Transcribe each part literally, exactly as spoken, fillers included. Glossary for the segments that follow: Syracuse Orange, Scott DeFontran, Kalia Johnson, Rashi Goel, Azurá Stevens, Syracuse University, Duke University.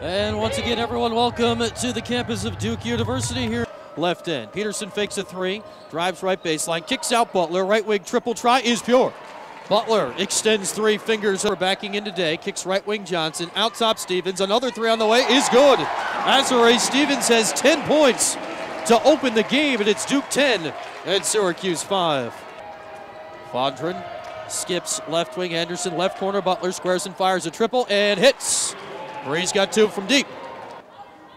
And once again, everyone, welcome to the campus of Duke University here. Left end, Peterson fakes a three, drives right baseline, kicks out Butler, right wing triple try is pure. Butler extends three fingers, over backing in today, kicks right wing Johnson, out top Stevens, another three on the way is good. Azurá Stevens has ten points to open the game, and it's Duke ten and Syracuse five. Fontran skips left wing, Anderson left corner, Butler squares and fires a triple and hits. Bree's got two from deep.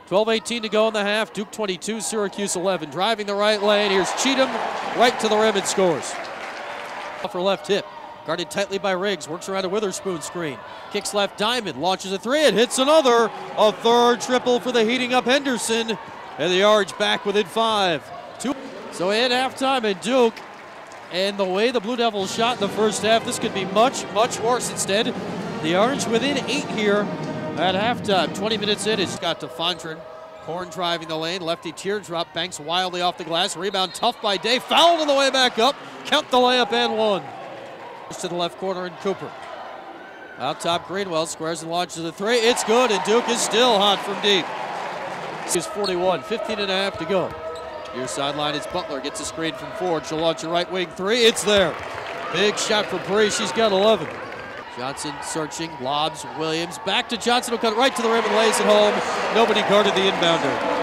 twelve eighteen to go in the half, Duke twenty-two, Syracuse eleven. Driving the right lane, here's Cheatham, right to the rim and scores. For left hip. Guarded tightly by Riggs, works around a Witherspoon screen. Kicks left, Diamond launches a three and hits another. A third triple for the heating up Henderson. And the Orange back within five. Two. So in halftime at Duke, and the way the Blue Devils shot in the first half, this could be much, much worse. Instead, the Orange within eight here at halftime. twenty minutes in, it's Scott DeFontran. Horn driving the lane, lefty teardrop, banks wildly off the glass. Rebound tough by Day, fouled on the way back up. Count the layup and one. To the left corner and Cooper. Out top Greenwell squares and launches a three. It's good, and Duke is still hot from deep. It's forty-one, fifteen and a half to go. Near sideline, it's Butler, gets a screen from Ford. She'll launch a right wing three, it's there. Big shot for Bree, she's got eleven. Johnson searching, lobs Williams, back to Johnson, who'll cut right to the rim and lays it home. Nobody guarded the inbounder.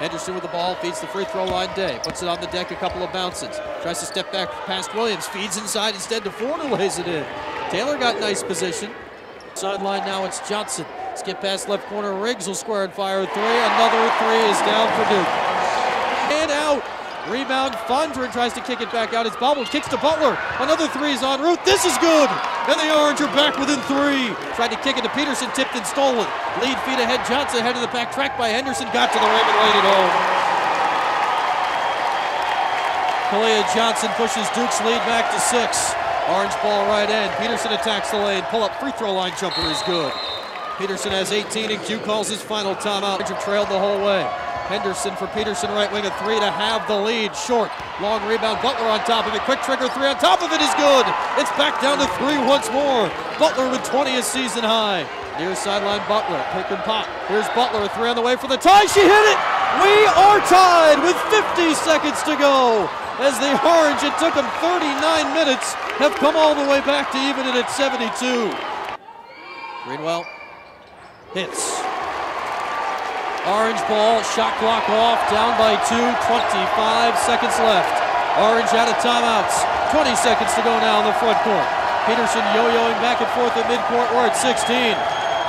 Henderson with the ball, feeds the free throw line Day. Puts it on the deck, a couple of bounces. Tries to step back past Williams, feeds inside instead to Ford, who lays it in. Taylor got nice position. Sideline now, it's Johnson. Skip past left corner, Riggs will square and fire a three. Another three is down for Duke. And out, rebound, Fontran tries to kick it back out. It's bobbled, kicks to Butler. Another three is en route, this is good! And the Orange are back within three. Tried to kick it to Peterson, tipped and stolen. Lead feed ahead, Johnson ahead of the pack, tracked by Henderson, got to the rim and laid it home. Kalia Johnson pushes Duke's lead back to six. Orange ball right end, Peterson attacks the lane, pull up free throw line jumper is good. Peterson has eighteen and Q calls his final timeout. Orange have trailed the whole way. Henderson for Peterson, right wing, a three to have the lead, short. Long rebound, Butler on top of it, quick trigger three on top of it is good. It's back down to three once more. Butler with twenty, a season high. Near sideline, Butler, pick and pop. Here's Butler, three on the way for the tie. She hit it! We are tied with fifty seconds to go. As the Orange, it took them thirty-nine minutes, have come all the way back to even it at seventy-two. Greenwell hits. Orange ball, shot clock off, down by two, twenty-five seconds left. Orange out of timeouts, twenty seconds to go now in the front court. Peterson yo-yoing back and forth at midcourt, we're at sixteen.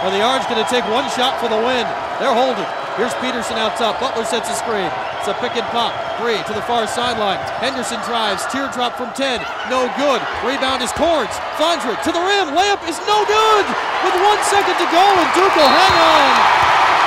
Are the Orange going to take one shot for the win? They're holding. Here's Peterson out top. Butler sets a screen. It's a pick and pop. Three to the far sideline. Henderson drives. Teardrop from ten. No good. Rebound is Cords. Fontran to the rim. Layup is no good. With one second to go, and Duke will hang on.